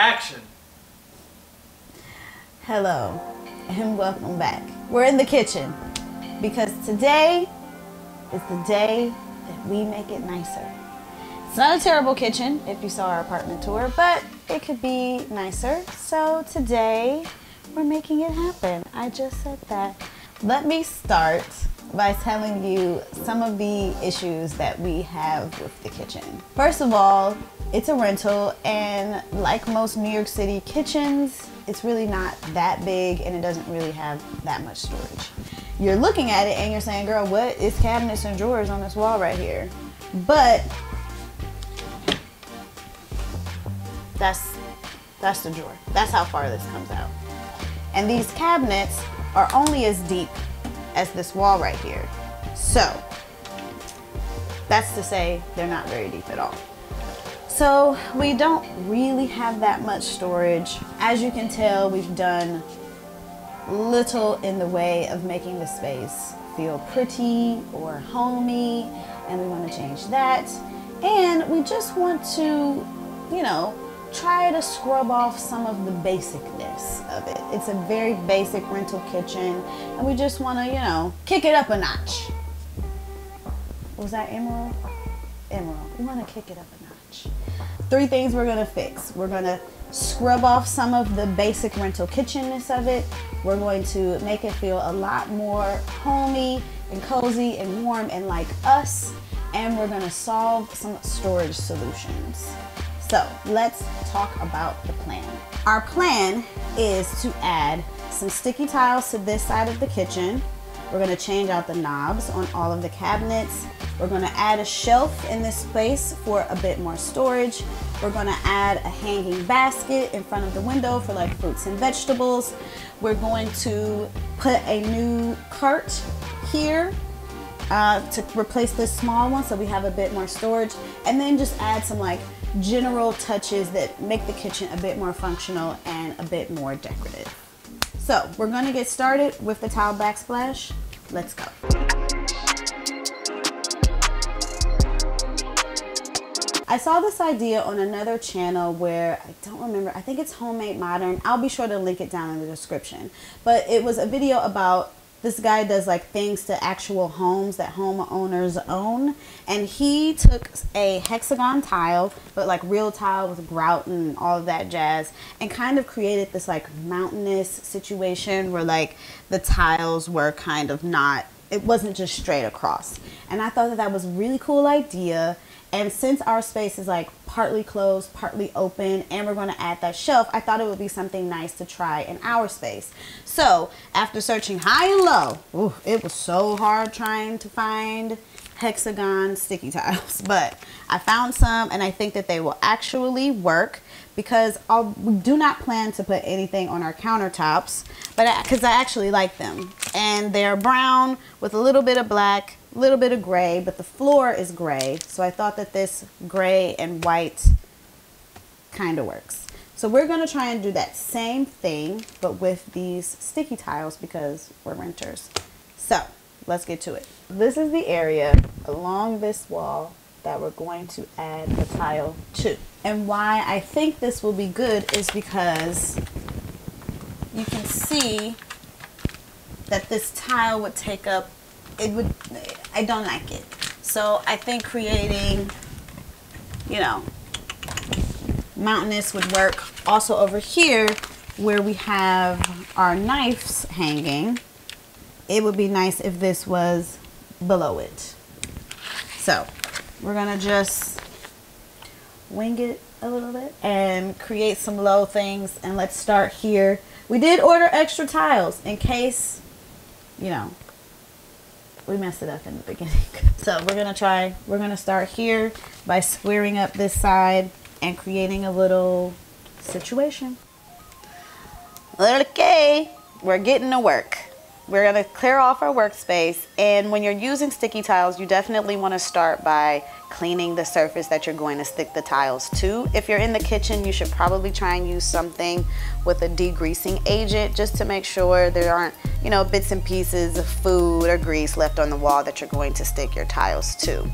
Action! Hello and welcome back. We're in the kitchen because today is the day that we make it nicer. It's not a terrible kitchen if you saw our apartment tour, but it could be nicer. So today we're making it happen. I just said that. Let me start by telling you some of the issues that we have with the kitchen. First of all, it's a rental, and like most New York City kitchens, it's really not that big and it doesn't really have that much storage. You're looking at it and you're saying, girl, what is cabinets and drawers on this wall right here? But that's the drawer. That's how far this comes out. And these cabinets are only as deep as this wall right here. So that's to say they're not very deep at all. So we don't really have that much storage. As you can tell, we've done little in the way of making the space feel pretty or homey, and we want to change that. And we just want to, you know, try to scrub off some of the basicness of it. It's a very basic rental kitchen, and we just want to, you know, kick it up a notch. Was that Emerald? Emerald. We want to kick it up a notch. Three things we're going to fix. We're going to scrub off some of the basic rental kitchenness of it. We're going to make it feel a lot more homey and cozy and warm and like us. And we're going to solve some storage solutions. So let's talk about the plan. Our plan is to add some sticky tiles to this side of the kitchen. We're gonna change out the knobs on all of the cabinets. We're gonna add a shelf in this space for a bit more storage. We're gonna add a hanging basket in front of the window for like fruits and vegetables. We're going to put a new cart here to replace this small one so we have a bit more storage, and then just add some like general touches that make the kitchen a bit more functional and a bit more decorative. So we're going to get started with the tile backsplash. Let's go. I saw this idea on another channel where, I don't remember, I think it's Homemade Modern. I'll be sure to link it down in the description. But it was a video about this guy does like things to actual homes that homeowners own, and he took a hexagon tile, but like real tile with grout and all of that jazz, and kind of created this like mountainous situation where like the tiles were kind of not, it wasn't just straight across. And I thought that that was a really cool idea. And since our space is like partly closed, partly open, and we're going to add that shelf, I thought it would be something nice to try in our space. So after searching high and low, ooh, it was so hard trying to find hexagon sticky tiles, but I found some, and I think that they will actually work because we do not plan to put anything on our countertops, but because I actually like them. And they're brown with a little bit of black, a little bit of gray, but the floor is gray, so I thought that this gray and white kind of works. So we're going to try and do that same thing, but with these sticky tiles because we're renters. So let's get to it. This is the area along this wall that we're going to add the tile to. And why I think this will be good is because you can see that this tile would take up, I don't like it. So I think creating, you know, mountainous would work. Also over here where we have our knives hanging, it would be nice if this was below it. So we're gonna just wing it a little bit and create some low things. And let's start here. We did order extra tiles in case, you know, we messed it up in the beginning. So we're gonna start here by squaring up this side and creating a little situation. Okay, we're getting to work. We're gonna clear off our workspace, and when you're using sticky tiles, you definitely wanna start by cleaning the surface that you're going to stick the tiles to. If you're in the kitchen, you should probably try and use something with a degreasing agent just to make sure there aren't, you know, bits and pieces of food or grease left on the wall that you're going to stick your tiles to.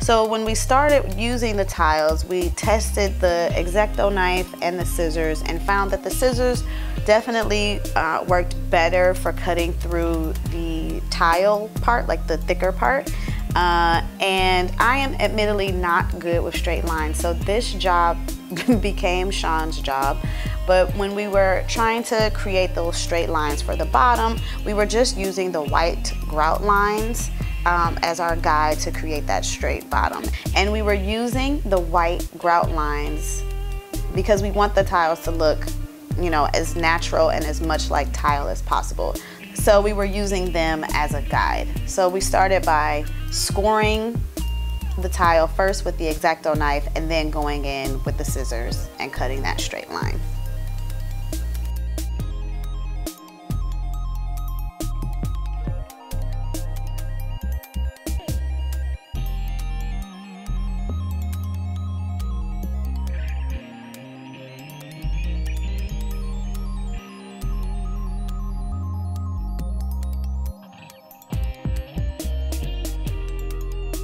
So when we started using the tiles, we tested the X-Acto knife and the scissors and found that the scissors definitely worked better for cutting through the tile part, like the thicker part. And I am admittedly not good with straight lines, so this job became Sean's job. But when we were trying to create those straight lines for the bottom, we were just using the white grout lines as our guide to create that straight bottom. And we were using the white grout lines because we want the tiles to look, you know, as natural and as much like tile as possible. So we were using them as a guide. So we started by scoring the tile first with the X-Acto knife and then going in with the scissors and cutting that straight line.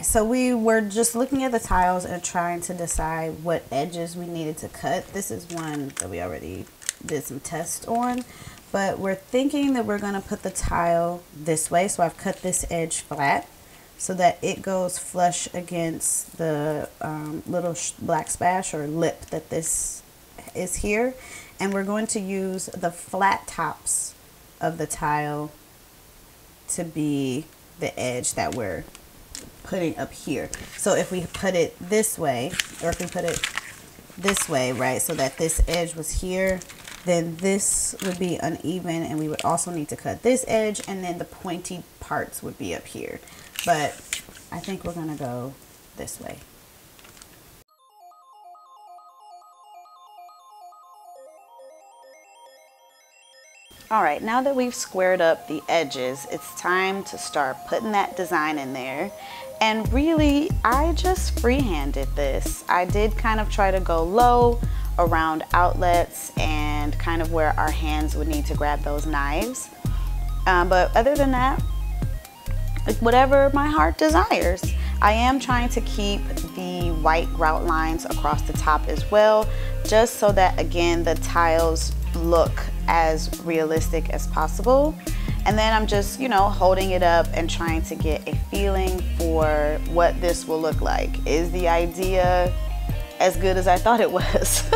So we were just looking at the tiles and trying to decide what edges we needed to cut. This is one that we already did some tests on, but we're thinking that we're gonna put the tile this way. So I've cut this edge flat so that it goes flush against the little black splash or lip that this is here. And we're going to use the flat tops of the tile to be the edge that we're putting up here. So if we put it this way, or if we put it this way, right, so that this edge was here, then this would be uneven and we would also need to cut this edge, and then the pointy parts would be up here. But I think we're gonna go this way. All right, now that we've squared up the edges, it's time to start putting that design in there. And really, I just freehanded this. I did kind of try to go low around outlets and kind of where our hands would need to grab those knives. But other than that, whatever my heart desires. I am trying to keep the white grout lines across the top as well, just so that, again, the tiles look as realistic as possible. And then I'm just, you know, holding it up and trying to get a feeling for what this will look like. Is the idea as good as I thought it was?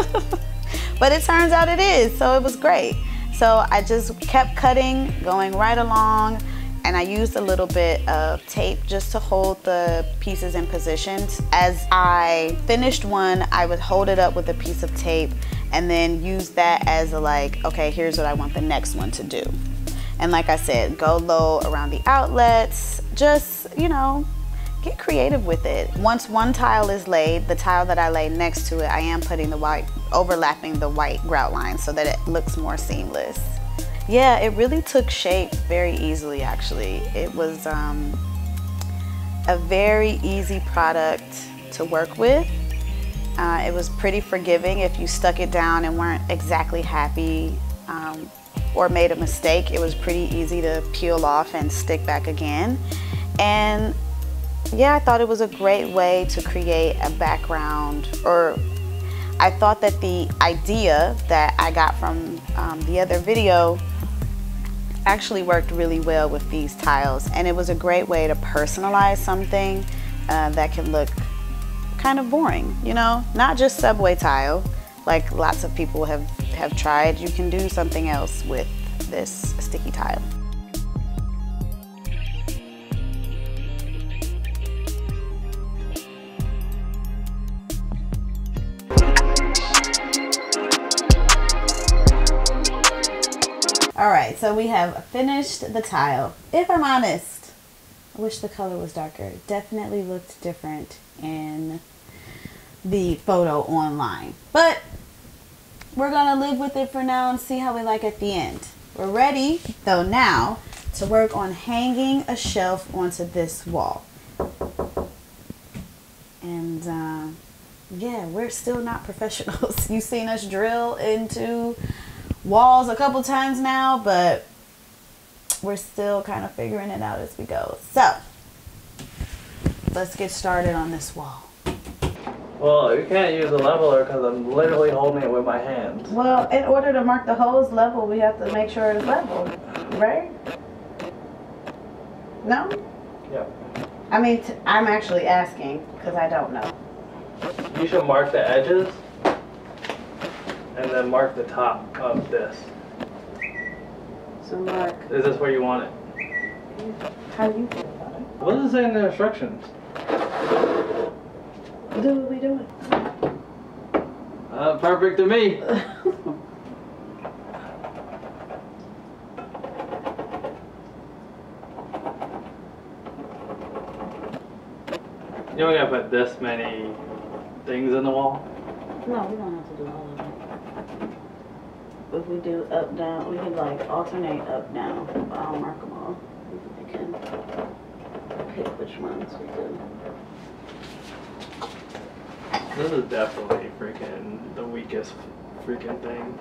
But it turns out it is, so it was great. So I just kept cutting, going right along, and I used a little bit of tape just to hold the pieces in position. As I finished one, I would hold it up with a piece of tape and then use that as a, like, okay, here's what I want the next one to do. And like I said, go low around the outlets, just, you know, get creative with it. Once one tile is laid, the tile that I lay next to it, I am putting the white, overlapping the white grout line so that it looks more seamless. Yeah, it really took shape very easily, actually. It was a very easy product to work with. It was pretty forgiving if you stuck it down and weren't exactly happy or made a mistake. It was pretty easy to peel off and stick back again. And yeah, I thought it was a great way to create a background, or I thought that the idea that I got from the other video actually worked really well with these tiles. And it was a great way to personalize something that can look kind of boring, you know, not just subway tile, like lots of people have tried. You can do something else with this sticky tile. All right, so we have finished the tile. If I'm honest, I wish the color was darker. It definitely looked different in the photo online, but we're gonna live with it for now and see how we like at the end. We're ready though now to work on hanging a shelf onto this wall. And yeah, we're still not professionals. You've seen us drill into walls a couple times now, but we're still kind of figuring it out as we go. So let's get started on this wall. Well, you can't use a leveler because I'm literally holding it with my hands. Well, in order to mark the hole's level, we have to make sure it's level, right? No? Yeah. I mean, I'm actually asking because I don't know. You should mark the edges and then mark the top of this. So mark. Is this where you want it? How do you feel about it? What does it say in the instructions? Do what we doing? Perfect to me. You only gotta put this many things in the wall? No, we don't have to do all of it. If we do up, down, we could like alternate up, down. I'll mark them all. I can pick which ones we do. This is definitely freaking the weakest freaking thing.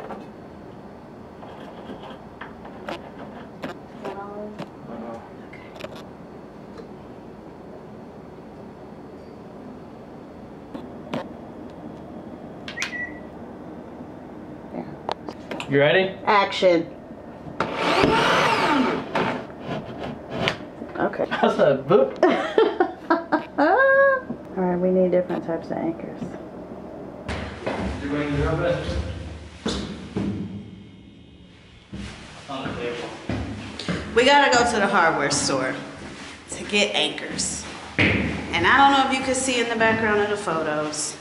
Okay. You ready? Action. Okay. How's that book? We need different types of anchors. You're going to drop it? On the table. We gotta go to the hardware store to get anchors. And I don't know if you can see in the background of the photos,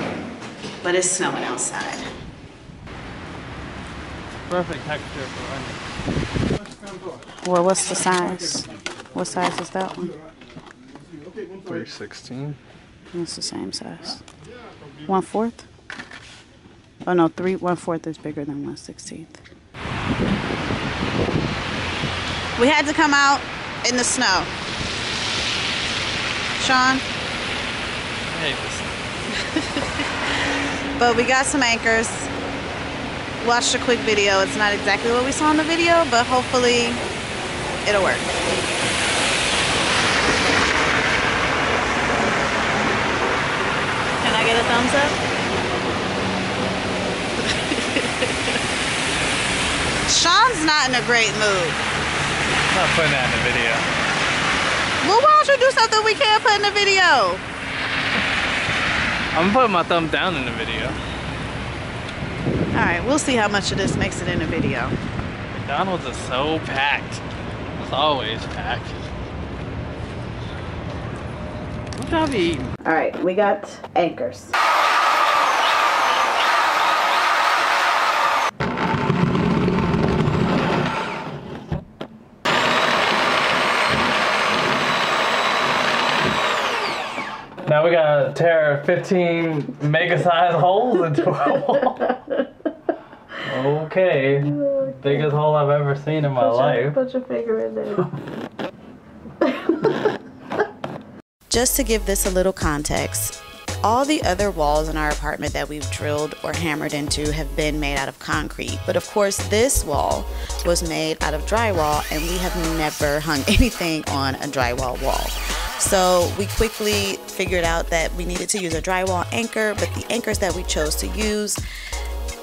but it's snowing outside. Perfect texture for onions. Well, what's the size? What size is that one? 316. It's the same size. 1/4? Oh no, 1/4 is bigger than 1/16. We had to come out in the snow. Sean? I hate this. But we got some anchors. Watched a quick video. It's not exactly what we saw in the video, but hopefully it'll work. Get a thumbs up? Sean's not in a great mood. I'm not putting that in the video. Well, why don't you do something we can't put in the video? I'm putting my thumb down in the video. Alright, we'll see how much of this makes it in the video. McDonald's is so packed. It's always packed. All right, we got anchors. Now we gotta tear 15 mega-sized holes into a wall. Okay, biggest hole I've ever seen in my life. Put your finger in there. Just to give this a little context, all the other walls in our apartment that we've drilled or hammered into have been made out of concrete. But of course, this wall was made out of drywall, and we have never hung anything on a drywall wall. So we quickly figured out that we needed to use a drywall anchor, but the anchors that we chose to use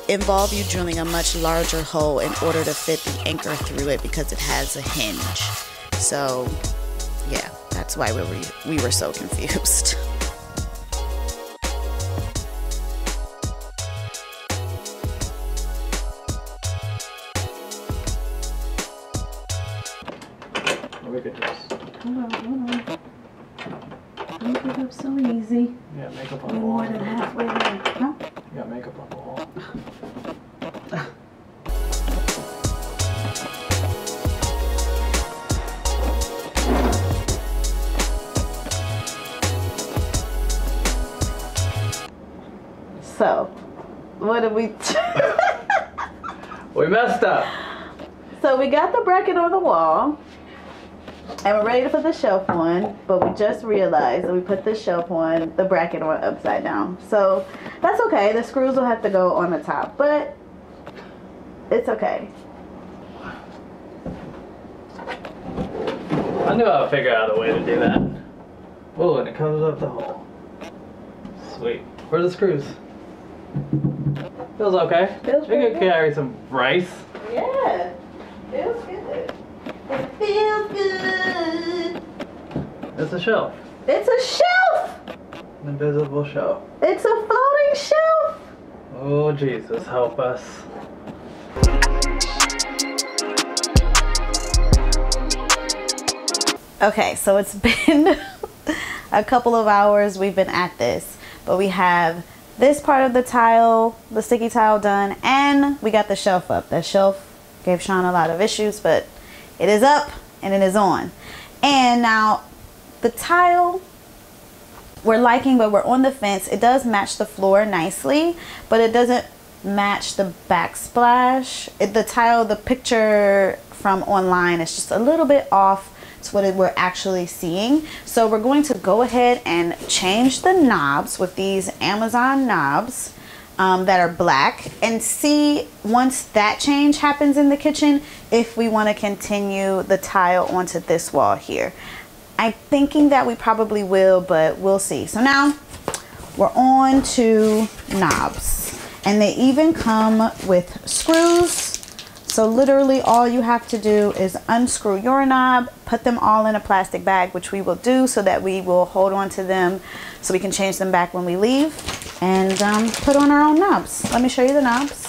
involve you drilling a much larger hole in order to fit the anchor through it because it has a hinge. So, yeah. That's why we were so confused. Look at this. Hold on. Make it up so easy. You got makeup on the wall. More than halfway there. Huh? You got makeup on the wall. So, what did we do? We messed up. So we got the bracket on the wall. And we're ready to put the shelf on, but we just realized that we put the shelf on, the bracket on upside down. So that's okay. The screws will have to go on the top, but it's okay. I knew I would figure out a way to do that. Whoa, and it comes up the hole. Sweet. Where are the screws? Feels okay. Feels good. We could carry some rice. Yeah. Feels good. It feels good. It's a shelf. It's a shelf! An invisible shelf. It's a floating shelf! Oh, Jesus, help us. Okay, so it's been a couple of hours we've been at this, but we have this part of the tile, the sticky tile, done, and we got the shelf up. That shelf gave Sean a lot of issues, but it is up and it is on. And now the tile we're liking, but we're on the fence. It does match the floor nicely, but it doesn't match the backsplash. The tile, the picture from online, is just a little bit off to what we're actually seeing. So we're going to go ahead and change the knobs with these Amazon knobs that are black, and see once that change happens in the kitchen if we want to continue the tile onto this wall here. I'm thinking that we probably will, but we'll see. So now we're on to knobs, and they even come with screws. So literally all you have to do is unscrew your knob, put them all in a plastic bag, which we will do so that we will hold on to them so we can change them back when we leave, and put on our own knobs. Let me show you the knobs.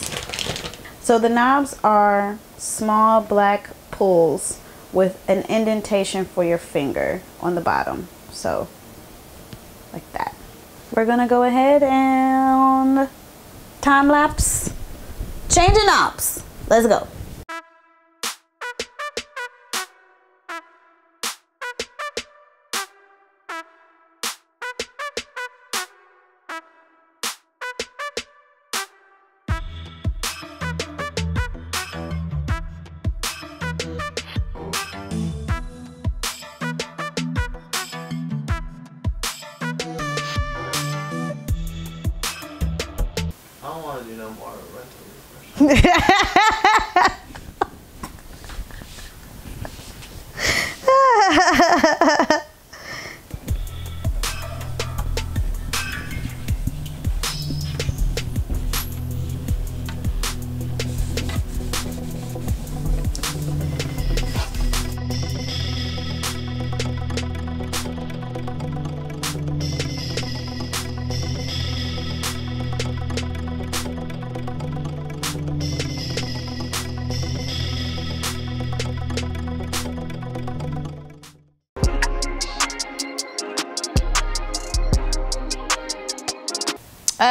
So the knobs are small black pulls with an indentation for your finger on the bottom. So like that. We're gonna go ahead and time lapse, changing knobs. Let's go. I don't want to do no more rental refresh.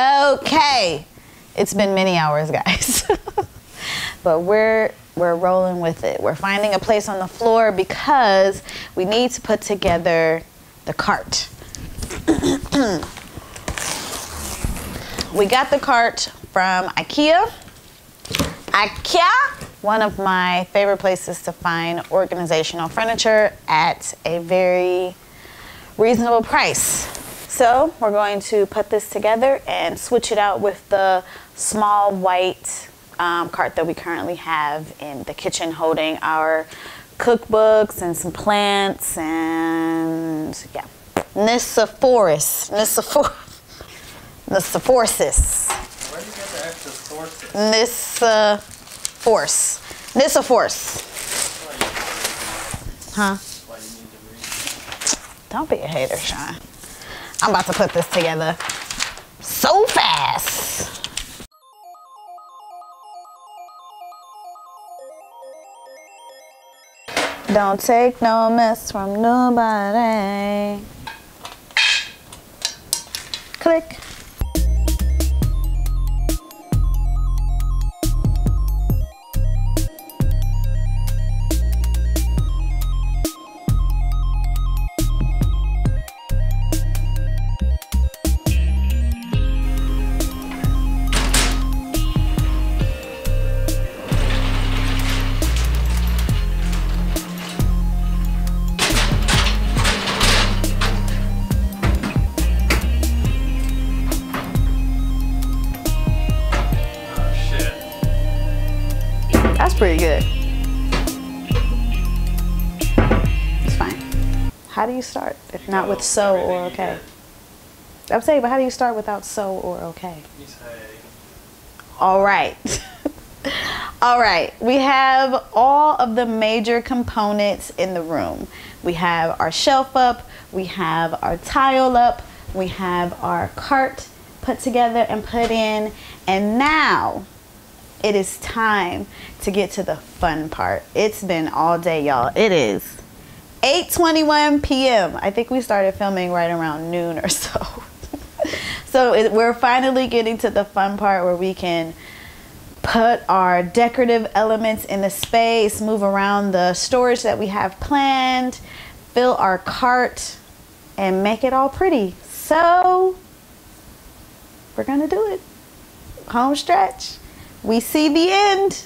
Okay, it's been many hours, guys, but we're rolling with it. We're finding a place on the floor because we need to put together the cart. We got the cart from IKEA. IKEA, one of my favorite places to find organizational furniture at a very reasonable price. So we're going to put this together and switch it out with the small white cart that we currently have in the kitchen, holding our cookbooks and some plants and, yeah. Nissiforus. Nissiforus. Where do you get the extra sources? Nissiforus. Nissiforus. Huh? Why do you need to read? Don't be a hater, Sean. I'm about to put this together so fast. Don't take no mess from nobody. Click. That's pretty good. It's fine. How do you start if not with so or okay? I'm saying, but how do you start without so or okay? You say, all right. All right, we have all of the major components in the room. We have our shelf up, we have our tile up, we have our cart put together and put in, and now it is time to get to the fun part. It's been all day, y'all. It is 8:21 p.m. I think we started filming right around noon or so. So we're finally getting to the fun part where we can put our decorative elements in the space, move around the storage that we have planned, fill our cart, and make it all pretty. So we're gonna do it. Home stretch. We see the end.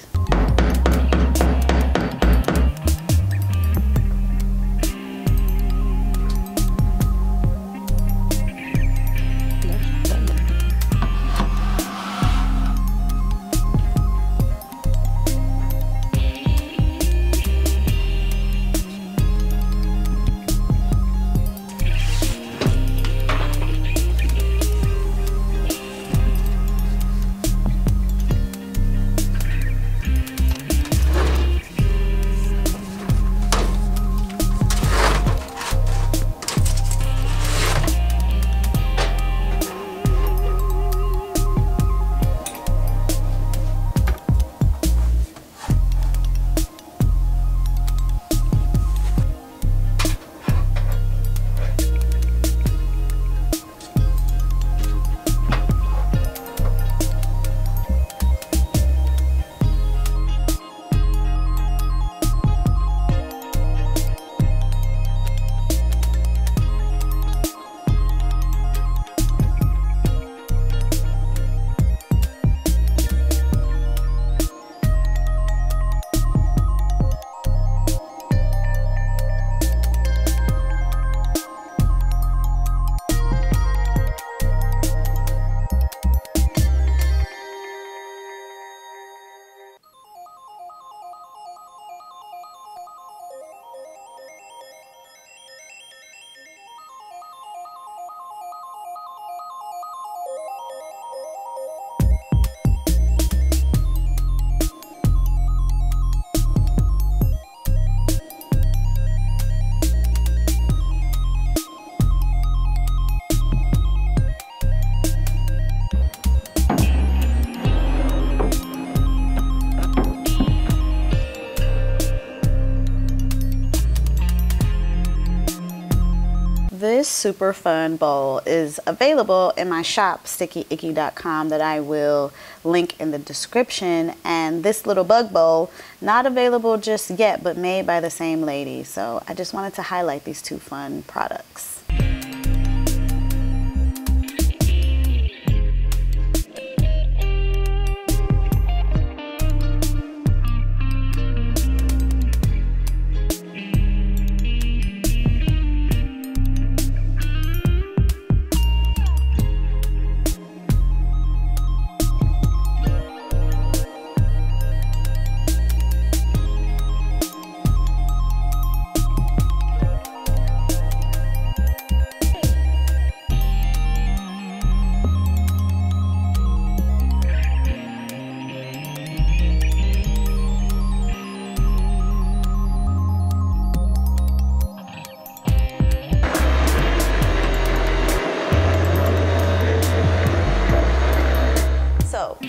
This super fun bowl is available in my shop, stickiicki.com, that I will link in the description. And this little bug bowl, not available just yet, but made by the same lady. So I just wanted to highlight these two fun products.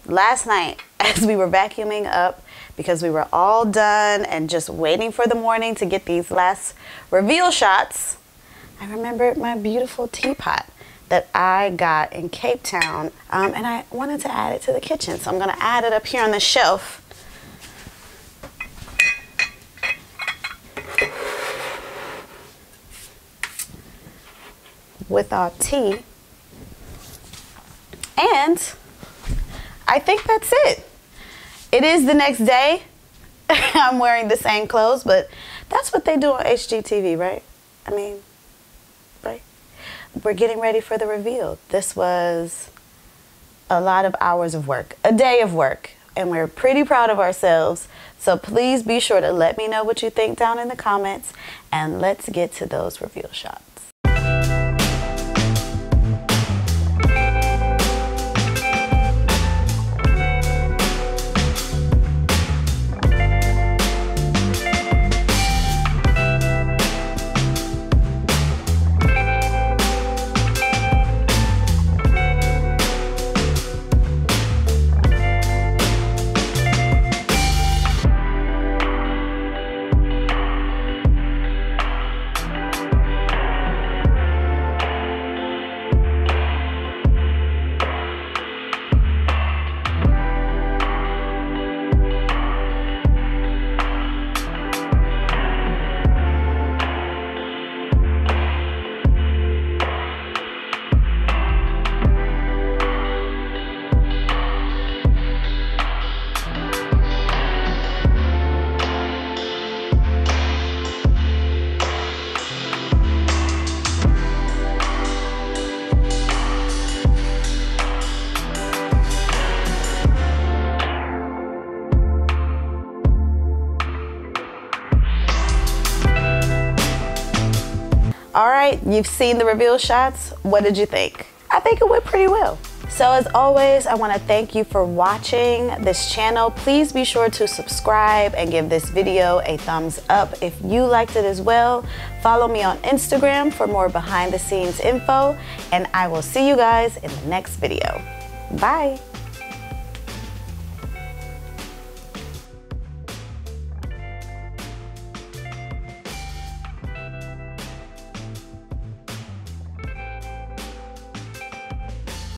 Last night, as we were vacuuming up because we were all done and just waiting for the morning to get these last reveal shots, I remembered my beautiful teapot that I got in Cape Town, and I wanted to add it to the kitchen. So I'm gonna add it up here on the shelf. With our tea. And I think that's it. It is the next day. I'm wearing the same clothes, but that's what they do on HGTV, right? I mean, right? We're getting ready for the reveal. This was a lot of hours of work, a day of work, and we're pretty proud of ourselves. So please be sure to let me know what you think down in the comments, and let's get to those reveal shots. All right, you've seen the reveal shots. What did you think? I think it went pretty well. So as always, I wanna thank you for watching this channel. Please be sure to subscribe and give this video a thumbs up if you liked it as well. Follow me on Instagram for more behind the scenes info, and I will see you guys in the next video. Bye.